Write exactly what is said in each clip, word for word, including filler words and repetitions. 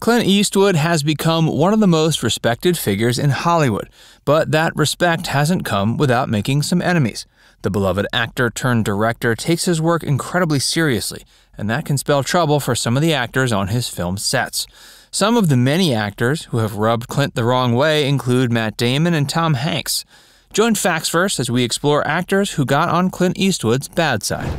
Clint Eastwood has become one of the most respected figures in Hollywood, but that respect hasn't come without making some enemies. The beloved actor-turned-director takes his work incredibly seriously, and that can spell trouble for some of the actors on his film sets. Some of the many actors who have rubbed Clint the wrong way include Matt Damon and Tom Hanks. Join Facts Verse as we explore actors who got on Clint Eastwood's bad side.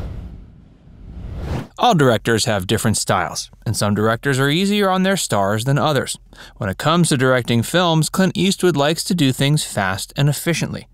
All directors have different styles, and some directors are easier on their stars than others. When it comes to directing films, Clint Eastwood likes to do things fast and efficiently.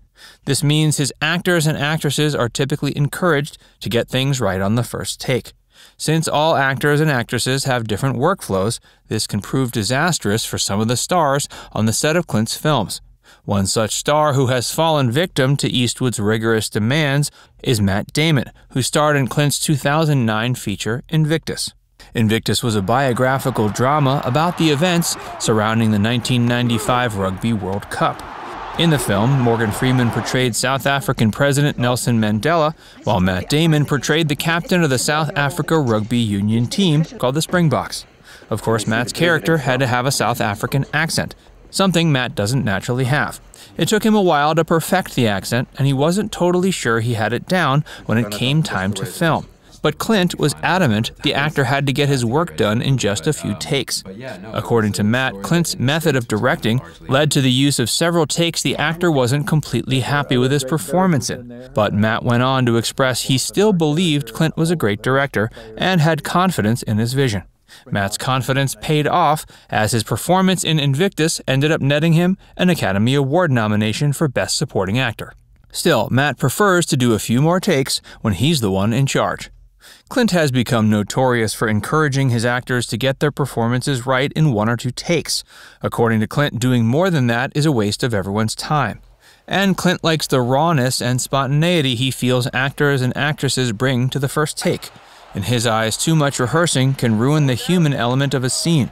This means his actors and actresses are typically encouraged to get things right on the first take. Since all actors and actresses have different workflows, this can prove disastrous for some of the stars on the set of Clint's films. One such star who has fallen victim to Eastwood's rigorous demands is Matt Damon, who starred in Clint's two thousand nine feature Invictus. Invictus was a biographical drama about the events surrounding the nineteen ninety-five Rugby World Cup. In the film, Morgan Freeman portrayed South African President Nelson Mandela, while Matt Damon portrayed the captain of the South Africa rugby union team called the Springboks. Of course, Matt's character had to have a South African accent, something Matt doesn't naturally have. It took him a while to perfect the accent, and he wasn't totally sure he had it down when it came time to film. But Clint was adamant the actor had to get his work done in just a few takes. According to Matt, Clint's method of directing led to the use of several takes the actor wasn't completely happy with his performance in. But Matt went on to express he still believed Clint was a great director and had confidence in his vision. Matt's confidence paid off, as his performance in Invictus ended up netting him an Academy Award nomination for Best Supporting Actor. Still, Matt prefers to do a few more takes when he's the one in charge. Clint has become notorious for encouraging his actors to get their performances right in one or two takes. According to Clint, doing more than that is a waste of everyone's time. And Clint likes the rawness and spontaneity he feels actors and actresses bring to the first take. In his eyes, too much rehearsing can ruin the human element of a scene.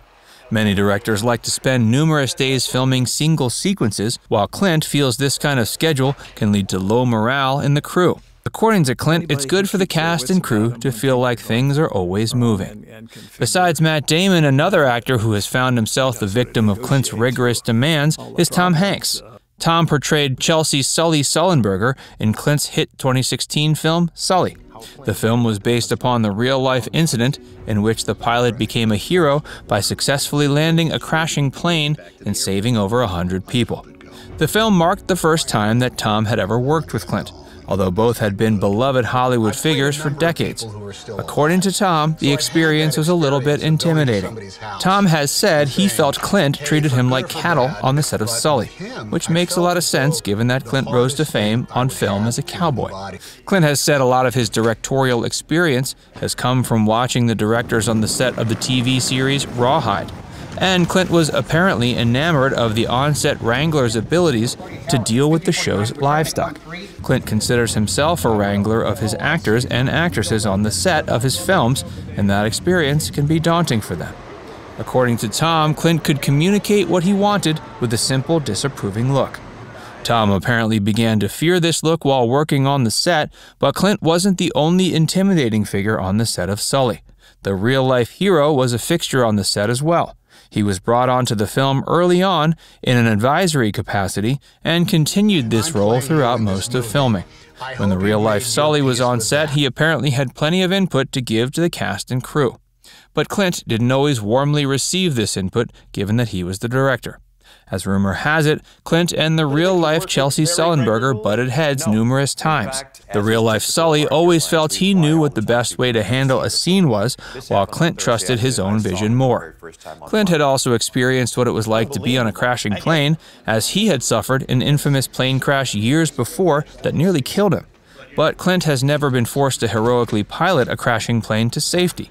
Many directors like to spend numerous days filming single sequences, while Clint feels this kind of schedule can lead to low morale in the crew. According to Clint, it's good for the cast and crew to feel like things are always moving. Besides Matt Damon, another actor who has found himself the victim of Clint's rigorous demands is Tom Hanks. Tom portrayed Chesley Sully Sullenberger in Clint's hit twenty sixteen film, Sully. The film was based upon the real-life incident in which the pilot became a hero by successfully landing a crashing plane and saving over one hundred people. The film marked the first time that Tom had ever worked with Clint, although both had been beloved Hollywood figures for decades. According to Tom, the experience was a little bit intimidating. Tom has said he felt Clint treated him like cattle on the set of Sully, which makes a lot of sense given that Clint rose to fame on film as a cowboy. Clint has said a lot of his directorial experience has come from watching the directors on the set of the T V series Rawhide. And Clint was apparently enamored of the on-set wrangler's abilities to deal with the show's livestock. Clint considers himself a wrangler of his actors and actresses on the set of his films, and that experience can be daunting for them. According to Tom, Clint could communicate what he wanted with a simple, disapproving look. Tom apparently began to fear this look while working on the set, but Clint wasn't the only intimidating figure on the set of Sully. The real-life hero was a fixture on the set as well. He was brought onto the film early on in an advisory capacity and continued this role throughout most of filming. When the real-life Sully was on set, he apparently had plenty of input to give to the cast and crew. But Clint didn't always warmly receive this input, given that he was the director. As rumor has it, Clint and the real-life Chesley Sullenberger butted heads numerous times. The real-life Sully always felt he knew what the best way to handle a scene was, while Clint trusted his own vision more. Clint had also experienced what it was like to be on a crashing plane, as he had suffered an infamous plane crash years before that nearly killed him. But Clint has never been forced to heroically pilot a crashing plane to safety.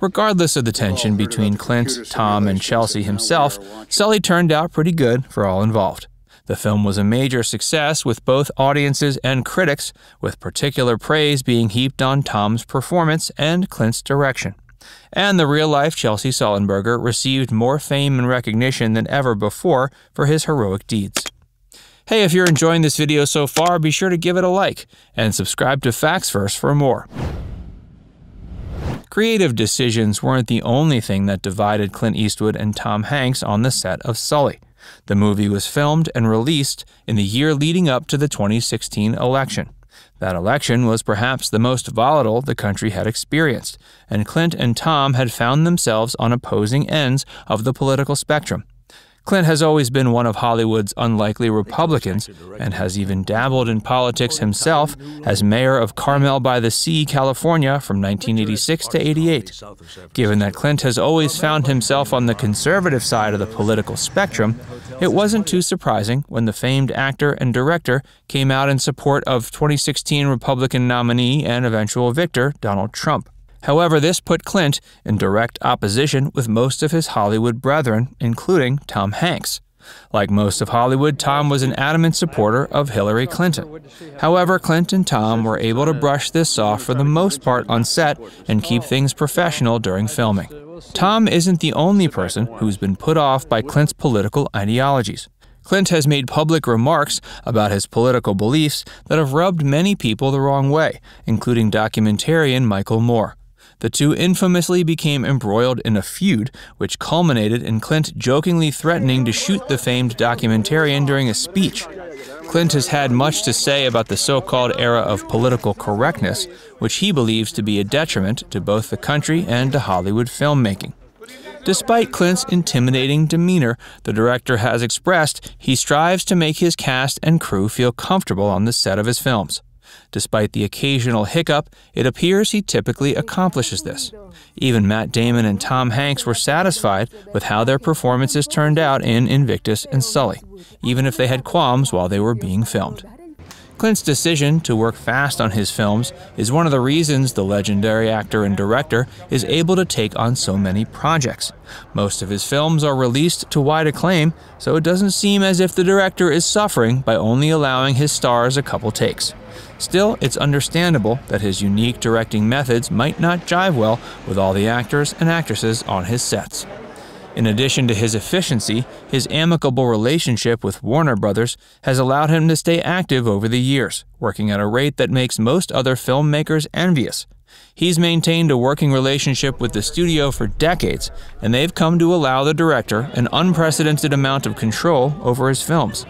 Regardless of the tension between Clint, Tom, and Chesley himself, Sully turned out pretty good for all involved. The film was a major success with both audiences and critics, with particular praise being heaped on Tom's performance and Clint's direction. And the real-life Chesley Sullenberger received more fame and recognition than ever before for his heroic deeds. Hey, if you're enjoying this video so far, be sure to give it a like and subscribe to Facts Verse for more. Creative decisions weren't the only thing that divided Clint Eastwood and Tom Hanks on the set of Sully. The movie was filmed and released in the year leading up to the twenty sixteen election. That election was perhaps the most volatile the country had experienced, and Clint and Tom had found themselves on opposing ends of the political spectrum. Clint has always been one of Hollywood's unlikely Republicans and has even dabbled in politics himself as mayor of Carmel-by-the-Sea, California from nineteen eighty-six to eighty-eight. Given that Clint has always found himself on the conservative side of the political spectrum, it wasn't too surprising when the famed actor and director came out in support of twenty sixteen Republican nominee and eventual victor, Donald Trump. However, this put Clint in direct opposition with most of his Hollywood brethren, including Tom Hanks. Like most of Hollywood, Tom was an adamant supporter of Hillary Clinton. However, Clint and Tom were able to brush this off for the most part on set and keep things professional during filming. Tom isn't the only person who's been put off by Clint's political ideologies. Clint has made public remarks about his political beliefs that have rubbed many people the wrong way, including documentarian Michael Moore. The two infamously became embroiled in a feud, which culminated in Clint jokingly threatening to shoot the famed documentarian during a speech. Clint has had much to say about the so-called era of political correctness, which he believes to be a detriment to both the country and to Hollywood filmmaking. Despite Clint's intimidating demeanor, the director has expressed he strives to make his cast and crew feel comfortable on the set of his films. Despite the occasional hiccup, it appears he typically accomplishes this. Even Matt Damon and Tom Hanks were satisfied with how their performances turned out in Invictus and Sully, even if they had qualms while they were being filmed. Clint's decision to work fast on his films is one of the reasons the legendary actor and director is able to take on so many projects. Most of his films are released to wide acclaim, so it doesn't seem as if the director is suffering by only allowing his stars a couple takes. Still, it's understandable that his unique directing methods might not jive well with all the actors and actresses on his sets. In addition to his efficiency, his amicable relationship with Warner Brothers has allowed him to stay active over the years, working at a rate that makes most other filmmakers envious. He's maintained a working relationship with the studio for decades, and they've come to allow the director an unprecedented amount of control over his films.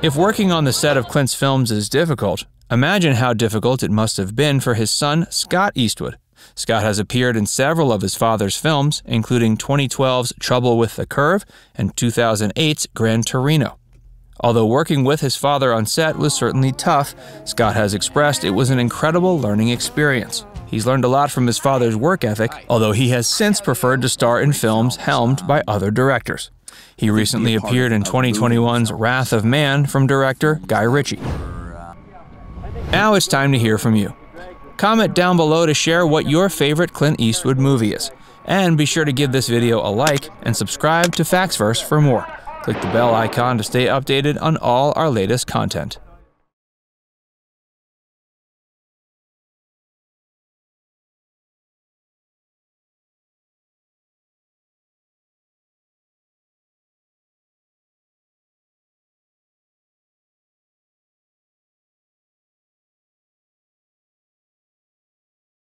If working on the set of Clint's films is difficult, imagine how difficult it must have been for his son, Scott Eastwood. Scott has appeared in several of his father's films, including twenty twelve's Trouble with the Curve and two thousand eight's Gran Torino. Although working with his father on set was certainly tough, Scott has expressed it was an incredible learning experience. He's learned a lot from his father's work ethic, although he has since preferred to star in films helmed by other directors. He recently appeared in twenty twenty-one's Wrath of Man from director Guy Ritchie. Now it's time to hear from you. Comment down below to share what your favorite Clint Eastwood movie is. And be sure to give this video a like and subscribe to Facts Verse for more. Click the bell icon to stay updated on all our latest content.